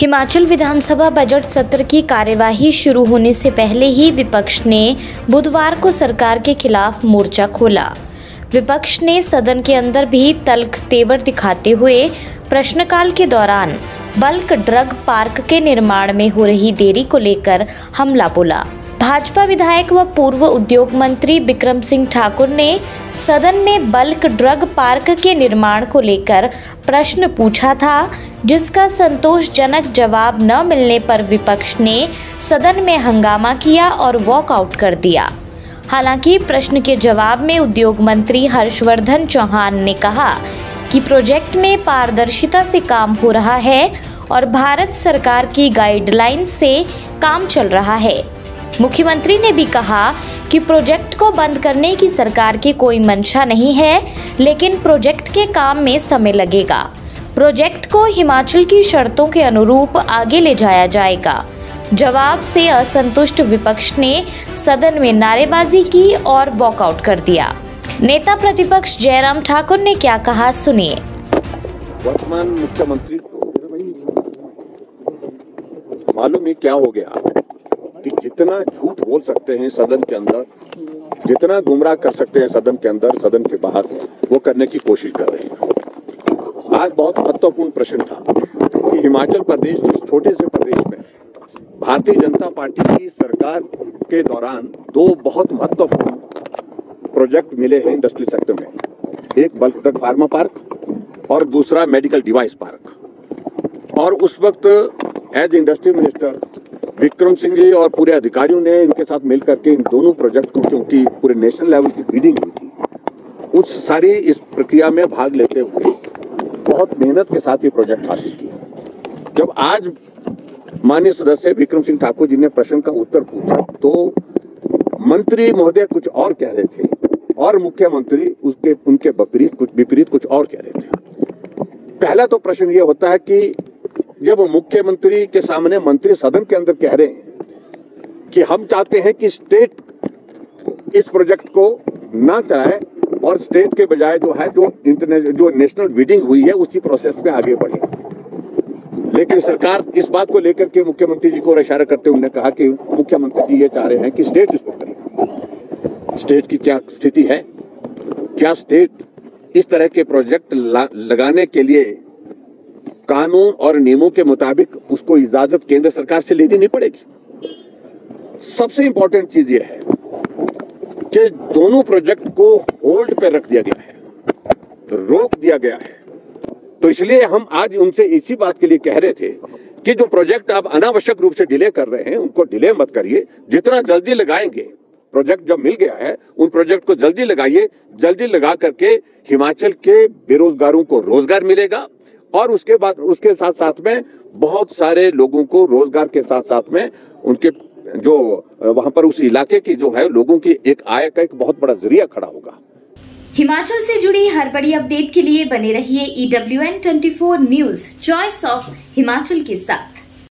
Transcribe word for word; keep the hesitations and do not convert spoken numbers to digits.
हिमाचल विधानसभा budget सत्र की कार्यवाही शुरू होने से पहले ही विपक्ष ने बुधवार को सरकार के खिलाफ मोर्चा खोला। विपक्ष ने सदन के अंदर भी तल्ख तेवर दिखाते हुए प्रश्नकाल के दौरान बल्क ड्रग पार्क के निर्माण में हो रही देरी को लेकर हमला बोला। भाजपा विधायक व पूर्व उद्योग मंत्री बिक्रम सिंह ठाकुर ने सदन में बल्क ड्रग पार्क के निर्माण को लेकर प्रश्न पूछा था, जिसका संतोषजनक जवाब न मिलने पर विपक्ष ने सदन में हंगामा किया और वॉकआउट कर दिया। हालांकि प्रश्न के जवाब में उद्योग मंत्री हर्षवर्धन चौहान ने कहा कि प्रोजेक्ट में पारदर्शिता से काम हो रहा है और भारत सरकार की गाइडलाइन से काम चल रहा है। मुख्यमंत्री ने भी कहा कि प्रोजेक्ट को बंद करने की सरकार की कोई मंशा नहीं है, लेकिन प्रोजेक्ट के काम में समय लगेगा। प्रोजेक्ट को हिमाचल की शर्तों के अनुरूप आगे ले जाया जाएगा। जवाब से असंतुष्ट विपक्ष ने सदन में नारेबाजी की और वॉकआउट कर दिया। नेता प्रतिपक्ष जयराम ठाकुर ने क्या कहा, सुनिए। वर्तमान मुख्यमंत्री को मालूम है क्या हो गया कि जितना झूठ बोल सकते हैं सदन के अंदर, जितना गुमराह कर सकते हैं सदन के अंदर, सदन के बाहर वो करने की कोशिश कर रहे हैं। आज बहुत महत्वपूर्ण प्रश्न था कि हिमाचल प्रदेश जिस छोटे से प्रदेश में भारतीय जनता पार्टी की सरकार के दौरान दो बहुत महत्वपूर्ण प्रोजेक्ट मिले हैं इंडस्ट्रियल सेक्टर में, एक बल्क ड्रग फार्मा पार्क और दूसरा मेडिकल डिवाइस पार्क। और उस वक्त as industry minister Vikram Singh ji और पूरे अधिकारियों ने इनके साथ मिलकर के इन दोनों प्रोजेक्ट को, क्योंकि पूरे नेशनल लेवल की बिडिंग हुई थी, उस सारी इस प्रक्रिया में भाग लेते हुए बहुत मेहनत के साथ ये प्रोजेक्ट हासिल किया। जब आज माननीय सदस्य विक्रम सिंह ठाकुर जी ने प्रश्न का उत्तर पूछा तो मंत्री महोदय कुछ और कह रहे थे और मुख्यमंत्री उसके उनके विपरीत कुछ विपरीत कुछ और कह रहे थे। पहला तो प्रश्न ये होता है कि जब मुख्यमंत्री के सामने मंत्री सदन के अंदर कह रहे हैं कि हम चाहते हैं कि स्टेट इस प्रोजेक्ट को ना चलाए और स्टेट के बजाय जो है जो इंटरनेशनल जो नेशनल बिडिंग हुई है उसी प्रोसेस में आगे बढ़े, लेकिन सरकार इस बात को लेकर के मुख्यमंत्री जी को इशारा करते हुए कहा कि मुख्यमंत्री जी ये चाह रहे हैं कि स्टेट इसको करे। स्टेट की क्या स्थिति है, क्या स्टेट इस तरह के प्रोजेक्ट लगाने के लिए कानून और नियमों के मुताबिक उसको इजाजत केंद्र सरकार से लेनी नहीं पड़ेगी? सबसे इंपॉर्टेंट चीज ये है कि दोनों प्रोजेक्ट को होल्ड पर रख दिया गया है, रोक दिया गया है। तो इसलिए हम आज उनसे इसी बात के लिए कह रहे थे कि जो प्रोजेक्ट आप अनावश्यक रूप से डिले कर रहे हैं उनको डिले मत करिए, जितना जल्दी लगाएंगे प्रोजेक्ट जब मिल गया है उन प्रोजेक्ट को जल्दी लगाइए। जल्दी लगा करके हिमाचल के बेरोजगारों को रोजगार मिलेगा और उसके बाद उसके साथ साथ में बहुत सारे लोगों को रोजगार के साथ साथ में उनके जो वहां पर उस इलाके की जो है लोगों की एक आय का एक बहुत बड़ा जरिया खड़ा होगा। हिमाचल से जुड़ी हर बड़ी अपडेट के लिए बने रहिए EW N twenty four news, choice of Himachal के साथ।